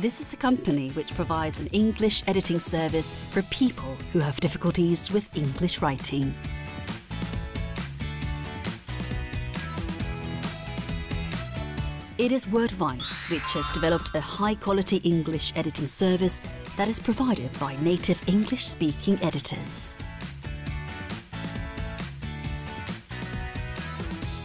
This is a company which provides an English editing service for people who have difficulties with English writing. It is Wordvice which has developed a high-quality English editing service that is provided by native English-speaking editors.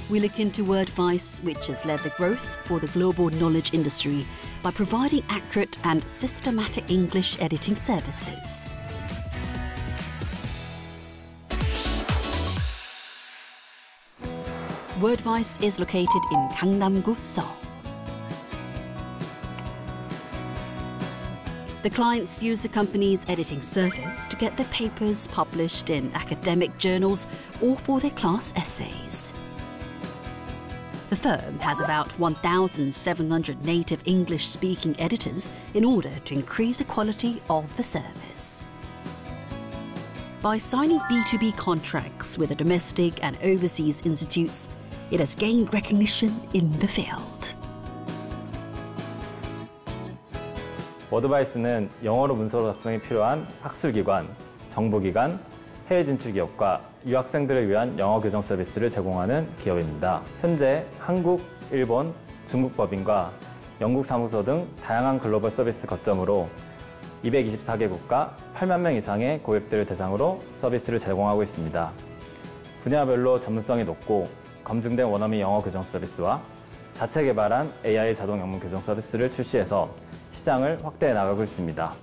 We look into Wordvice, which has led the growth for the global knowledge industry by providing accurate and systematic English editing services. Wordvice is located in Gangnam-gu, Seoul. The clients use the company's editing service to get their papers published in academic journals or for their class essays. The firm has about 1,700 native English-speaking editors in order to increase the quality of the service. By signing B2B contracts with the domestic and overseas institutes, it has gained recognition in the field. Wordvice는 영어로 문서로 작성이 필요한 학술기관, 정부기관, 해외 진출 기업과 유학생들을 위한 영어 교정 서비스를 제공하는 기업입니다. 현재 한국, 일본, 중국 법인과 영국 사무소 등 다양한 글로벌 서비스 거점으로 224개국과 8만 명 이상의 고객들을 대상으로 서비스를 제공하고 있습니다. 분야별로 전문성이 높고 검증된 원어민 영어 교정 서비스와 자체 개발한 AI 자동 영문 교정 서비스를 출시해서 시장을 확대해 나가고 있습니다.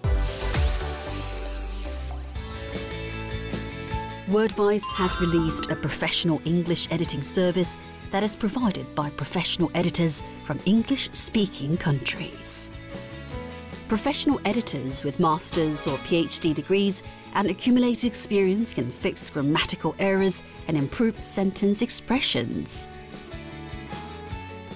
Wordvice has released a professional English editing service that is provided by professional editors from English-speaking countries. Professional editors with master's or PhD degrees and accumulated experience can fix grammatical errors and improve sentence expressions.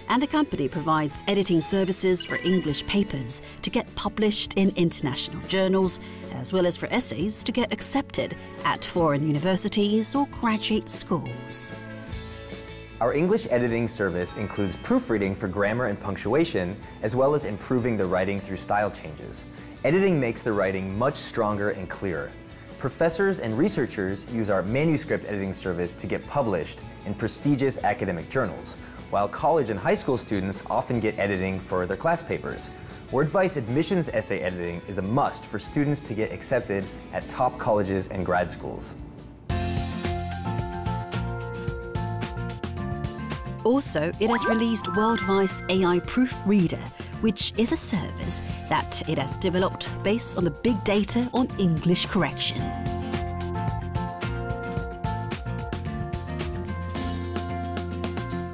And the company provides editing services for English papers to get published in international journals, as well as for essays to get accepted at foreign universities or graduate schools. Our English editing service includes proofreading for grammar and punctuation, as well as improving the writing through style changes. Editing makes the writing much stronger and clearer. Professors and researchers use our manuscript editing service to get published in prestigious academic journals, while college and high school students often get editing for their class papers. Wordvice Admissions Essay Editing is a must for students to get accepted at top colleges and grad schools. Also, it has released Wordvice AI Proofreader, which is a service that it has developed based on the big data on English correction.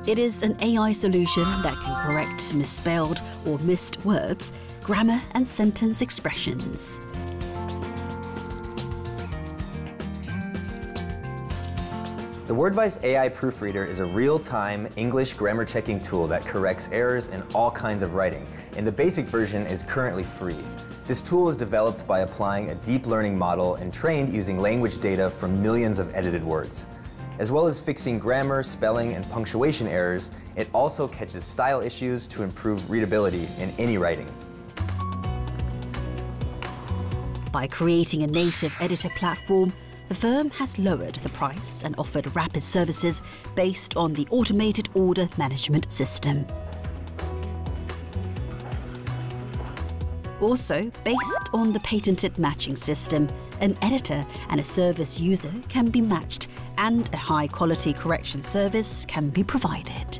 It is an AI solution that can correct misspelled or missed words, grammar and sentence expressions. The Wordvice AI Proofreader is a real-time English grammar checking tool that corrects errors in all kinds of writing, and the basic version is currently free. This tool is developed by applying a deep learning model and trained using language data from millions of edited words. As well as fixing grammar, spelling, and punctuation errors, it also catches style issues to improve readability in any writing. By creating a native editor platform, the firm has lowered the price and offered rapid services based on the automated order management system. Also, based on the patented matching system, an editor and a service user can be matched, and a high-quality correction service can be provided.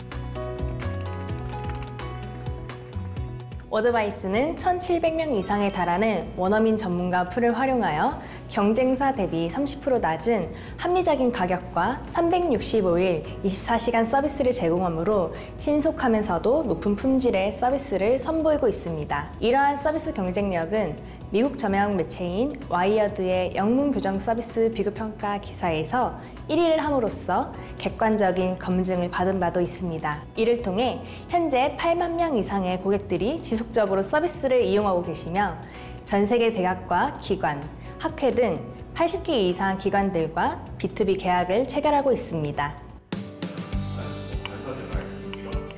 워드바이스는 1,700명 이상에 달하는 원어민 전문가 풀을 활용하여 경쟁사 대비 30% 낮은 합리적인 가격과 365일 24시간 서비스를 제공하므로 신속하면서도 높은 품질의 서비스를 선보이고 있습니다. 이러한 서비스 경쟁력은 미국 저명 매체인 와이어드의 영문 교정 서비스 비교평가 기사에서 1위를 함으로써 객관적인 검증을 받은 바도 있습니다. 이를 통해 현재 8만 명 이상의 고객들이 지속적으로 서비스를 이용하고 계시며 전 세계 대학과 기관, 학회 등 80개 이상 기관들과 B2B 계약을 체결하고 있습니다.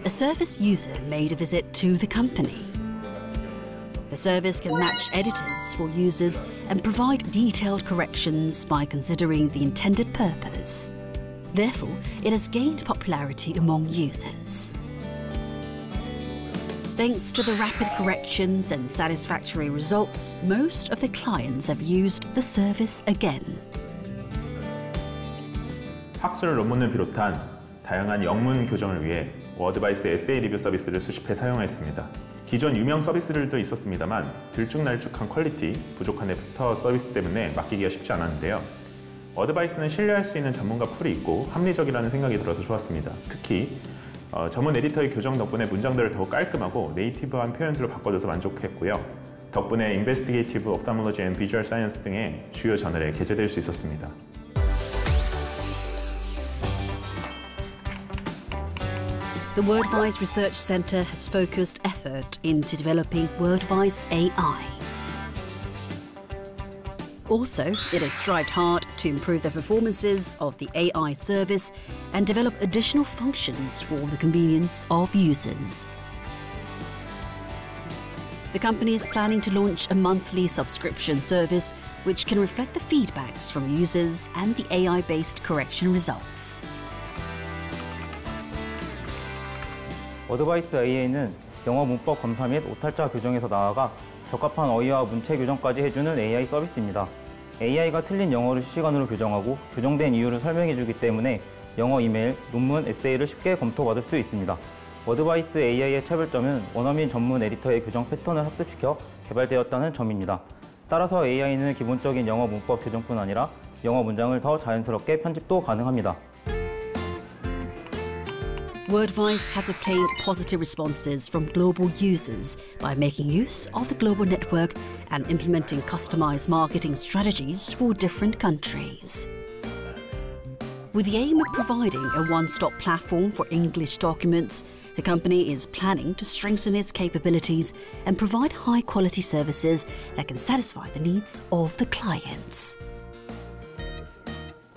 A service user made a visit to the company. The service can match editors for users and provide detailed corrections by considering the intended purpose. Therefore, it has gained popularity among users. Thanks to the rapid corrections and satisfactory results, most of the clients have used the service again. 학술 논문을 비롯한 다양한 영문 교정을 위해 워드바이스 에세이 리뷰 서비스를 수십회 사용했습니다. 기존 유명 서비스들도 있었습니다만 들쭉날쭉한 퀄리티, 부족한 앱스토어 서비스 때문에 맡기기가 쉽지 않았는데요. 워드바이스는 신뢰할 수 있는 전문가 풀이 있고 합리적이라는 생각이 들어서 좋았습니다. 특히 전문 에디터의 교정 덕분에 문장들을 더욱 깔끔하고 네이티브한 표현들로 바꿔줘서 만족했고요. 덕분에 인베스티게이티브, 옵타몰로지 앤 비주얼 사이언스 등의 주요 저널에 게재될 수 있었습니다. The Wordvice Research Centre has focused effort into developing Wordvice AI. Also, it has strived hard to improve the performances of the AI service and develop additional functions for the convenience of users. The company is planning to launch a monthly subscription service which can reflect the feedbacks from users and the AI-based correction results. 워드바이스 AI는 영어 문법 검사 및 오탈자 교정에서 나아가 적합한 어휘와 문체 교정까지 해주는 AI 서비스입니다. AI가 틀린 영어를 실시간으로 교정하고 교정된 이유를 설명해주기 때문에 영어 이메일, 논문, 에세이를 쉽게 검토받을 수 있습니다. 워드바이스 AI의 차별점은 원어민 전문 에디터의 교정 패턴을 학습시켜 개발되었다는 점입니다. 따라서 AI는 기본적인 영어 문법 교정뿐 아니라 영어 문장을 더 자연스럽게 편집도 가능합니다. Wordvice has obtained positive responses from global users by making use of the global network and implementing customized marketing strategies for different countries. With the aim of providing a one-stop platform for English documents, the company is planning to strengthen its capabilities and provide high-quality services that can satisfy the needs of the clients.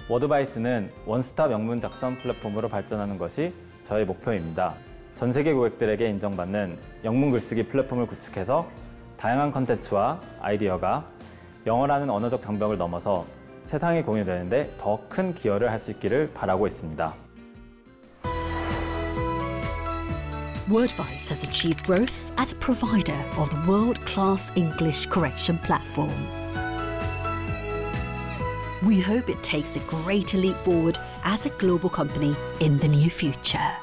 워드바이스는 원스톱 영문 작성 플랫폼으로 발전하는 것이 저의 목표입니다. 전 세계 고객들에게 인정받는 영문 글쓰기 플랫폼을 구축해서 다양한 콘텐츠와 아이디어가 영어라는 언어적 장벽을 넘어서 세상에 공유되는 데 더 큰 기여를 할 수 있기를 바라고 있습니다. Wordvice has achieved growth as a provider of the world-class English correction platform. We hope it takes a greater leap forward as a global company in the near future.